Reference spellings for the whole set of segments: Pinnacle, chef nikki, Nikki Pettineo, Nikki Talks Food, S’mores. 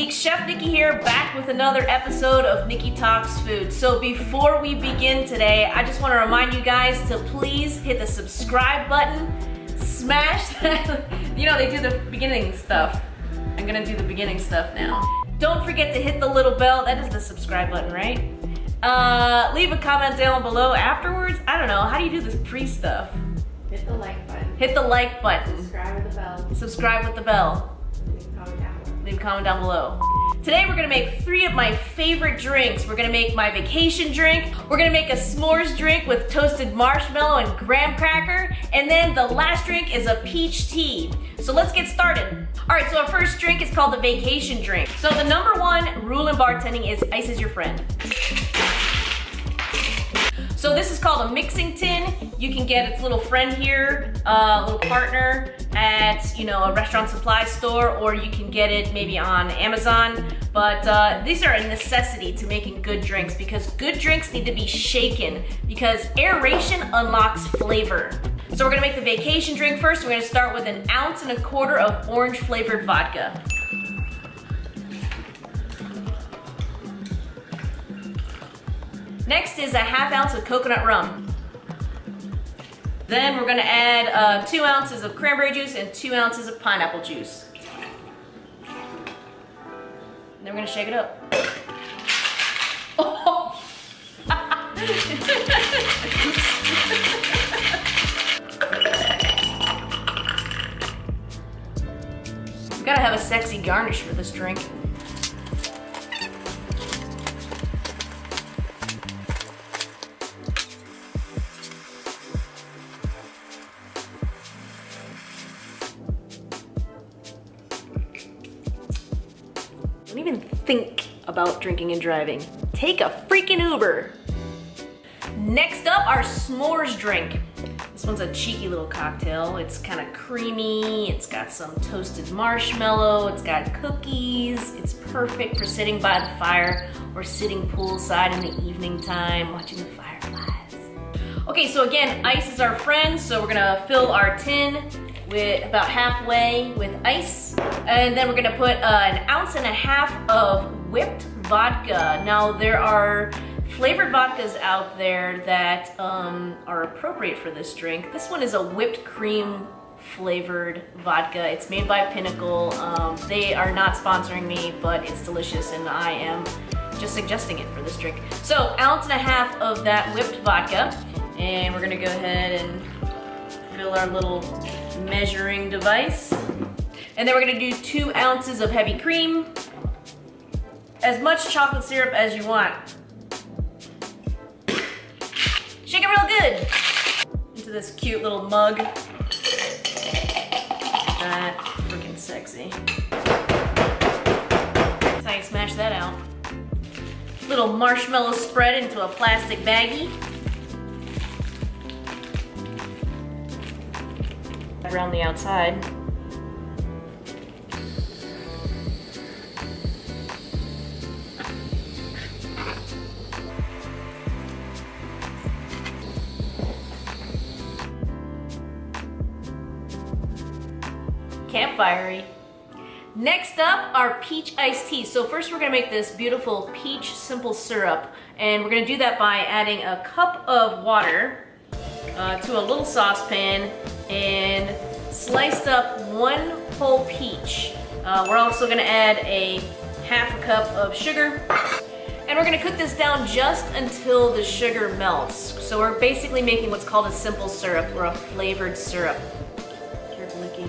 week. Chef Nikki here, back with another episode of Nikki Talks Food. So before we begin today, I just want to remind you guys to please hit the subscribe button, smash that, you know, they do the beginning stuff. I'm gonna do the beginning stuff now. Don't forget to hit the little bell, that is the subscribe button, right? Leave a comment down below afterwards. I don't know, how do you do this pre-stuff? Hit the like button. Hit the like button. Subscribe with the bell. Subscribe with the bell. Leave a comment down below. Today we're gonna make three of my favorite drinks. We're gonna make my vacation drink, we're gonna make a s'mores drink with toasted marshmallow and graham cracker, and then the last drink is a peach tea. So let's get started. All right, so our first drink is called the vacation drink. So the number one rule in bartending is ice is your friend. So this is called a mixing tin. You can get its little friend here, little partner at, you know, a restaurant supply store, or you can get it maybe on Amazon. But these are a necessity to making good drinks because good drinks need to be shaken because aeration unlocks flavor. So we're gonna make the vacation drink first. We're gonna start with 1.25 ounces of orange flavored vodka. Next is 1/2 ounce of coconut rum. Then we're gonna add 2 ounces of cranberry juice and 2 ounces of pineapple juice. And then we're gonna shake it up. Oh. We gotta have a sexy garnish for this drink. Don't even think about drinking and driving. Take a freaking Uber. Next up, our s'mores drink. This one's a cheeky little cocktail. It's kind of creamy. It's got some toasted marshmallow. It's got cookies. It's perfect for sitting by the fire or sitting poolside in the evening time, watching the fireflies. Okay, so again, ice is our friend. So we're gonna fill our tin with about halfway with ice. And then we're gonna put 1.5 ounces of whipped vodka. Now there are flavored vodkas out there that are appropriate for this drink. This one is a whipped cream flavored vodka. It's made by Pinnacle. They are not sponsoring me, but it's delicious and I am just suggesting it for this drink. So 1.5 ounces of that whipped vodka. And we're gonna go ahead and fill our little measuring device. And then we're gonna do 2 ounces of heavy cream. As much chocolate syrup as you want. Shake it real good. Into this cute little mug. That freaking sexy. That's how you smash that out. Little marshmallow spread into a plastic baggie. Around the outside. Campfirey. Next up, our peach iced tea. So first we're gonna make this beautiful peach simple syrup, and we're gonna do that by adding 1 cup of water to a little saucepan and sliced up 1 whole peach. We're also gonna add 1/2 cup of sugar, and we're gonna cook this down just until the sugar melts. So we're basically making what's called a simple syrup or a flavored syrup. Careful, Nikki.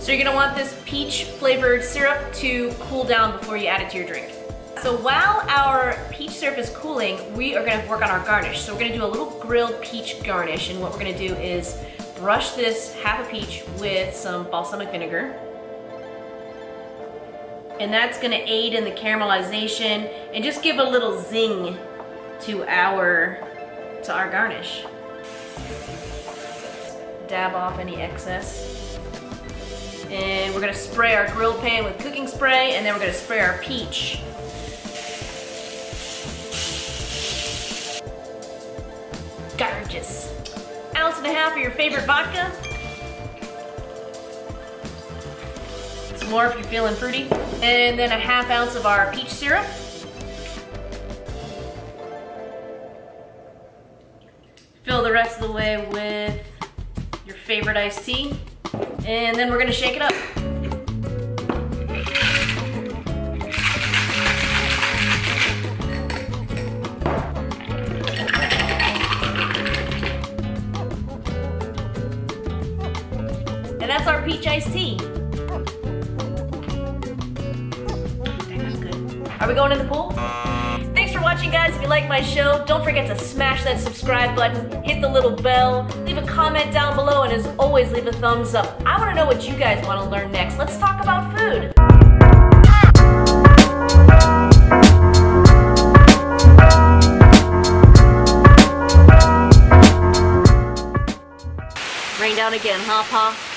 So you're gonna want this peach flavored syrup to cool down before you add it to your drink. So while our peach syrup is cooling, we are gonna work on our garnish. So we're gonna do a little grilled peach garnish, and what we're gonna do is brush this 1/2 peach with some balsamic vinegar. And that's gonna aid in the caramelization and just give a little zing to our garnish. Dab off any excess. And we're gonna spray our grill pan with cooking spray, and then we're gonna spray our peach. gorgeous. Ounce and a half of your favorite vodka. Some more if you're feeling fruity. And then a half ounce of our peach syrup. Fill the rest of the way with your favorite iced tea. And then we're gonna shake it up. And that's our peach iced tea. That's good. Are we going in the pool? Thanks for watching, guys. If you like my show, don't forget to smash that subscribe button, hit the little bell, leave a comment down below, and as always, leave a thumbs up. I want to know what you guys want to learn next. Let's talk about food. Rain down again, huh, Pa?